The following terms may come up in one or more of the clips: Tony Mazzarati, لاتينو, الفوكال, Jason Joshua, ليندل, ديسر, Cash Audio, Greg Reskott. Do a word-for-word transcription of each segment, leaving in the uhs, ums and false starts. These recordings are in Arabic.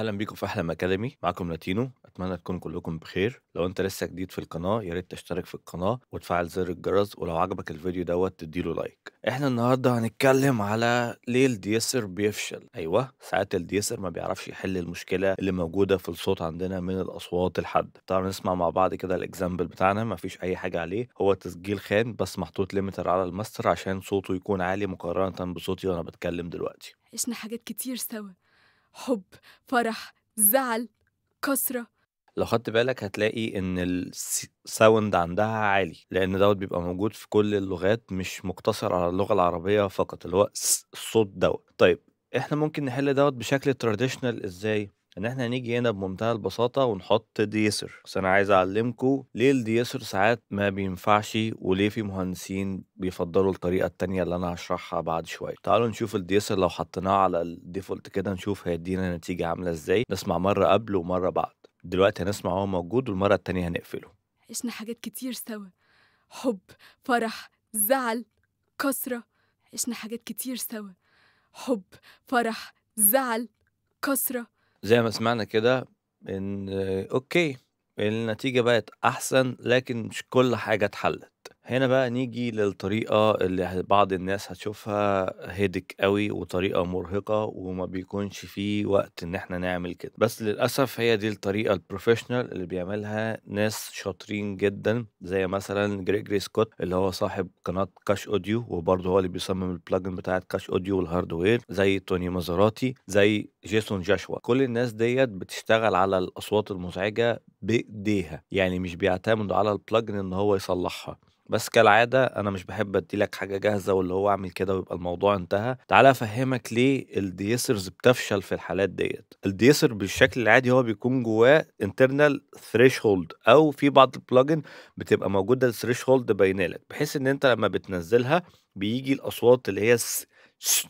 اهلا بيكم في احلام اكاديمي، معاكم لاتينو. اتمنى تكونوا كلكم بخير. لو انت لسه جديد في القناه يا ريت تشترك في القناه وتفعل زر الجرس، ولو عجبك الفيديو دوت تديله لايك. احنا النهارده هنتكلم على ليه الديسر بيفشل. ايوه، ساعات الديسر ما بيعرفش يحل المشكله اللي موجوده في الصوت عندنا من الاصوات الحاده. طبعا نسمع مع بعض كده الاكزامبل بتاعنا، ما فيش اي حاجه عليه، هو تسجيل خان بس محطوط ليميتر على الماستر عشان صوته يكون عالي مقارنه بصوتي وانا بتكلم دلوقتي. عشنا حاجات كتير سوا، حب، فرح، زعل، كسرة. لو خدت بالك هتلاقي ان الساوند عندها عالي، لان دوت بيبقى موجود في كل اللغات، مش مقتصر على اللغة العربية فقط اللي هو الصوت دوت. طيب احنا ممكن نحل دوت بشكل تراديشنال ازاي؟ ان احنا هنيجي هنا بمنتهى البساطه ونحط ديسر. بس انا عايز اعلمكم ليه الديسر ساعات ما بينفعش وليه في مهندسين بيفضلوا الطريقه التانيه اللي انا هشرحها بعد شويه. تعالوا نشوف الديسر لو حطيناه على الديفولت كده، نشوف هيدينا نتيجه عامله ازاي. نسمع مره قبل ومره بعد. دلوقتي هنسمع هو موجود والمره التانيه هنقفله. عشنا حاجات كتير سوا، حب، فرح، زعل، كسره. عشنا حاجات كتير سوا، حب، فرح، زعل، كسره. زي ما سمعنا كده ان اوكي النتيجة بقت احسن، لكن مش كل حاجة اتحلت. هنا بقى نيجي للطريقة اللي بعض الناس هتشوفها هيدك قوي وطريقة مرهقة وما بيكونش فيه وقت ان احنا نعمل كده، بس للأسف هي دي الطريقة البروفيشنال اللي بيعملها ناس شاطرين جدا، زي مثلا جريج ريسكوت اللي هو صاحب قناة كاش اوديو، وبرضه هو اللي بيصمم البلاجن بتاعت كاش اوديو والهاردوير، زي توني مازراتي، زي جيسون جاشوا. كل الناس ديت بتشتغل على الأصوات المزعجة بإيديها، يعني مش بيعتمدوا على البلاجن ان هو يصلحها. بس كالعادة أنا مش بحب أديلك حاجة جاهزة واللي هو أعمل كده ويبقى الموضوع انتهى. تعالى أفهمك ليه الديسرز بتفشل في الحالات ديت. الديسر بالشكل العادي هو بيكون جواه internal threshold، أو في بعض البلاجن بتبقى موجودة الثريشولد باينالك، بحيث إن أنت لما بتنزلها بيجي الأصوات اللي هي س... س...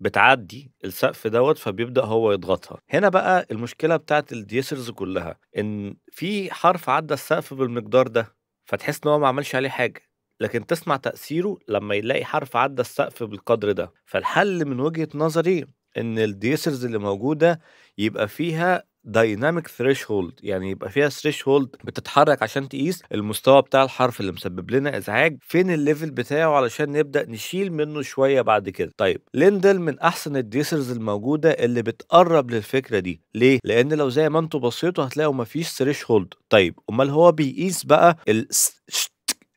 بتعدي السقف دوت، فبيبدأ هو يضغطها. هنا بقى المشكلة بتاعت الديسرز كلها إن في حرف عدى السقف بالمقدار ده، فتحس ان هو ما عملش عليه حاجه، لكن تسمع تاثيره لما يلاقي حرف عدى السقف بالقدر ده. فالحل من وجهه نظري ان الديسرز اللي موجوده يبقى فيها دايناميك ثريشولد، يعني يبقى فيها ثريشولد بتتحرك عشان تقيس المستوى بتاع الحرف اللي مسبب لنا ازعاج، فين الليفل بتاعه علشان نبدا نشيل منه شويه بعد كده. طيب ليندل من احسن الديسرز الموجوده اللي بتقرب للفكره دي. ليه؟ لان لو زي ما انتوا بصيتوا هتلاقوا مفيش ثريشولد. طيب امال هو بيقيس بقى ال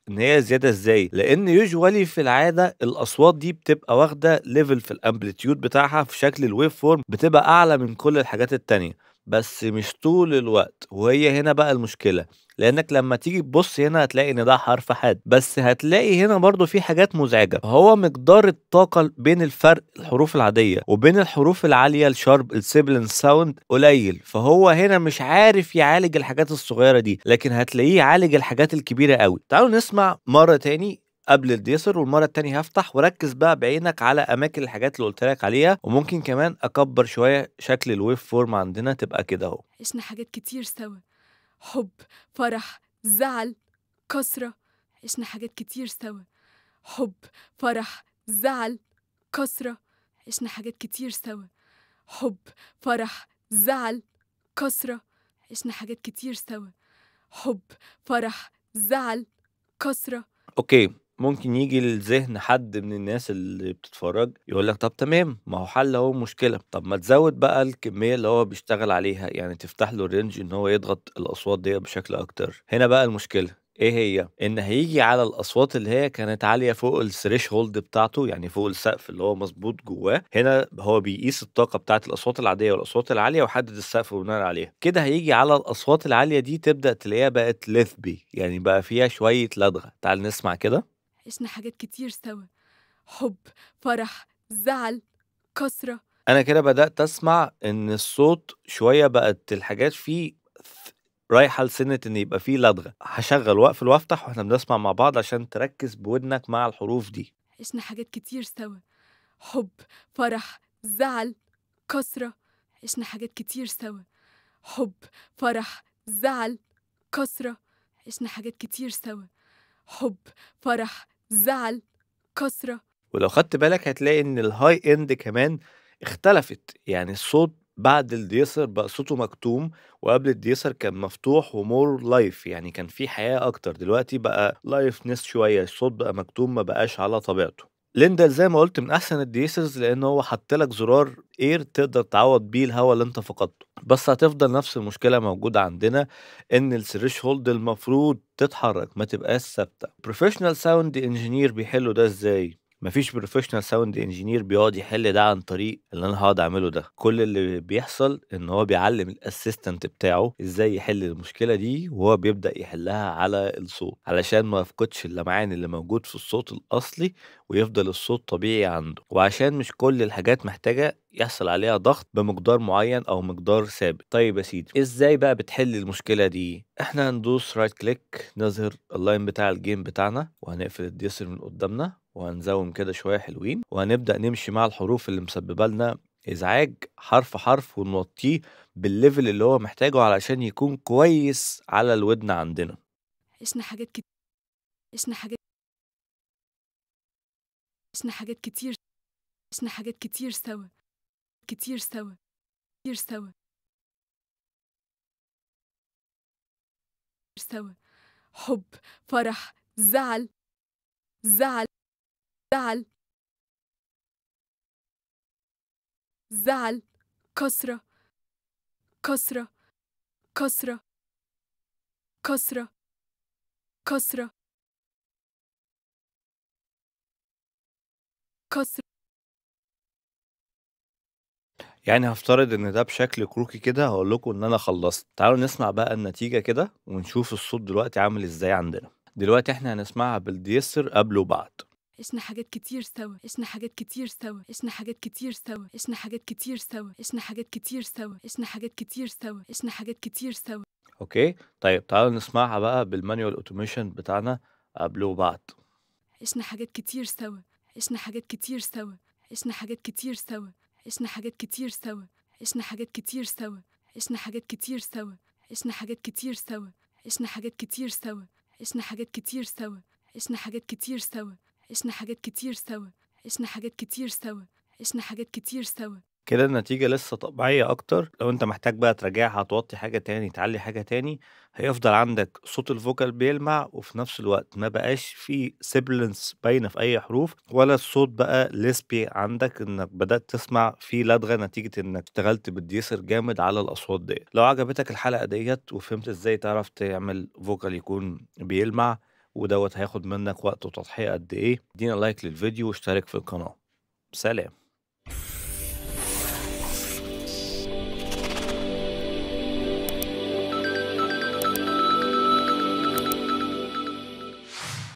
ان هي زياده ازاي؟ لان يوجوالي في العاده الاصوات دي بتبقى واخده ليفل في الامبليتيود بتاعها في شكل الويف فورم، بتبقى اعلى من كل الحاجات التانيه، بس مش طول الوقت. وهي هنا بقى المشكلة، لانك لما تيجي تبص هنا هتلاقي ان ده حرف حاد، بس هتلاقي هنا برضو في حاجات مزعجة. هو مقدار الطاقة بين الفرق الحروف العادية وبين الحروف العالية الشارب السيبلنس ساوند قليل، فهو هنا مش عارف يعالج الحاجات الصغيرة دي، لكن هتلاقيه عالج الحاجات الكبيرة قوي. تعالوا نسمع مرة تاني قبل الديسر، والمره التانيه هفتح، وركز بقى بعينك على اماكن الحاجات اللي قلت لك عليها، وممكن كمان اكبر شويه شكل الويف فورم عندنا تبقى كده اهو. عشنا حاجات كتير سوا، حب، فرح، زعل، كسره. عشنا حاجات كتير سوا، حب، فرح، زعل، كسره. عشنا حاجات كتير سوا، حب، فرح، زعل، كسره. عشنا حاجات كتير سوا، حب، فرح، زعل، كسره. اوكي، ممكن يجي للذهن حد من الناس اللي بتتفرج يقول لك طب تمام، ما هو حل اهو مشكله، طب ما تزود بقى الكميه اللي هو بيشتغل عليها، يعني تفتح له الرينج ان هو يضغط الاصوات دي بشكل اكتر. هنا بقى المشكله ايه هي؟ ان هيجي على الاصوات اللي هي كانت عاليه فوق الثريش هولد بتاعته، يعني فوق السقف اللي هو مظبوط جواه. هنا هو بيقيس الطاقه بتاعه الاصوات العاديه والاصوات العاليه ويحدد السقف بناء عليها. كده هيجي على الاصوات العاليه دي تبدا تلاقيها بقت لثبي، يعني بقى فيها شويه لدغه. تعال نسمع كده. عشنا حاجات كتير سوا، حب، فرح، زعل، كسره. انا كده بدات اسمع ان الصوت شويه بقت الحاجات فيه رايحه لسنه ان يبقى فيه لدغه. هشغل واقفل وافتح واحنا بنسمع مع بعض عشان تركز بودنك مع الحروف دي. عشنا حاجات كتير سوا، حب، فرح، زعل، كسره. عشنا حاجات كتير سوا، حب، فرح، زعل، كسره. عشنا حاجات كتير سوا، حب، فرح، زعل، كسره. ولو خدت بالك هتلاقي ان الهاي اند كمان اختلفت، يعني الصوت بعد الديسر بقى صوته مكتوم، وقبل الديسر كان مفتوح ومور لايف، يعني كان في حياة أكتر. دلوقتي بقى لايفنس شوية، الصوت بقى مكتوم ما بقاش على طبيعته. ليندل زي ما قلت من أحسن الديسرز لأنه هو حطلك زرار إير تقدر تعوض بيه الهوا اللي أنت فقدته، بس هتفضل نفس المشكلة موجودة عندنا، إن الثريش هولد المفروض تتحرك ما تبقاش ثابتة. بروفيشنال ساوند انجينير بيحلوا ده إزاي؟ مفيش بروفيشنال ساوند انجينير بيقعد يحل ده عن طريق اللي انا هقعد اعمله ده. كل اللي بيحصل ان هو بيعلم الاسيستنت بتاعه ازاي يحل المشكله دي، وهو بيبدا يحلها على الصوت علشان ما يفقدش اللمعان اللي موجود في الصوت الاصلي ويفضل الصوت طبيعي عنده. وعشان مش كل الحاجات محتاجه يحصل عليها ضغط بمقدار معين او مقدار ثابت. طيب يا سيدي، ازاي بقى بتحل المشكله دي؟ احنا هندوس رايت كليك، نظهر اللاين بتاع الجيم بتاعنا، وهنقفل الديسر من قدامنا، وهنزوم كده شويه حلوين، وهنبدا نمشي مع الحروف اللي مسببه لنا ازعاج حرف حرف، ونوطيه بالليفل اللي هو محتاجه علشان يكون كويس على الودن عندنا. عشنا حاجات كتير، عشنا حاجات عشنا حاجات كتير عشنا حاجات كتير سوا كتير سوا كتير سوا سوا حب، فرح، زعل زعل زعل زعل كسرة كسرة كسرة كسرة كسرة كسرة. يعني هفترض ان ده بشكل كروكي كده، هقول لكم ان انا خلصت. تعالوا نسمع بقى النتيجة كده ونشوف الصوت دلوقتي عامل ازاي عندنا. دلوقتي احنا هنسمعها بالديسر قبل وبعد. عشنا حاجات كتير سوا، عشنا حاجات كتير سوا، عشنا حاجات كتير سوا، عشنا حاجات كتير سوا، عشنا حاجات كتير سوا، عشنا حاجات كتير سوا، عشنا حاجات كتير سوا. اوكي، طيب تعالوا نسمعها بقى بالمانيوال اوتوميشن بتاعنا قبل وبعد. عشنا حاجات كتير سوا، عشنا حاجات كتير سوا، عشنا حاجات كتير سوا، عشنا حاجات كتير سوا، عشنا حاجات كتير سوا، عشنا حاجات كتير سوا، عشنا حاجات كتير سوا، عشنا حاجات كتير سوا، عشنا حاجات كتير سوا، عشنا حاجات كتير سوا، عشنا حاجات كتير سوا، عشنا حاجات كتير سوا، عشنا حاجات كتير سوا. كده النتيجة لسه طبيعية أكتر. لو أنت محتاج بقى تراجعها، توطي حاجة تاني، تعلي حاجة تاني، هيفضل عندك صوت الفوكال بيلمع، وفي نفس الوقت ما بقاش فيه سيبلنس باينة في أي حروف، ولا الصوت بقى لسبي عندك إنك بدأت تسمع فيه لدغة نتيجة إنك اشتغلت بالديسر جامد على الأصوات دي. لو عجبتك الحلقة ديت وفهمت إزاي تعرف تعمل فوكال يكون بيلمع ودوت هياخد منك وقت وتضحية قد إيه، ادينا لايك للفيديو واشترك في القناة. سلام.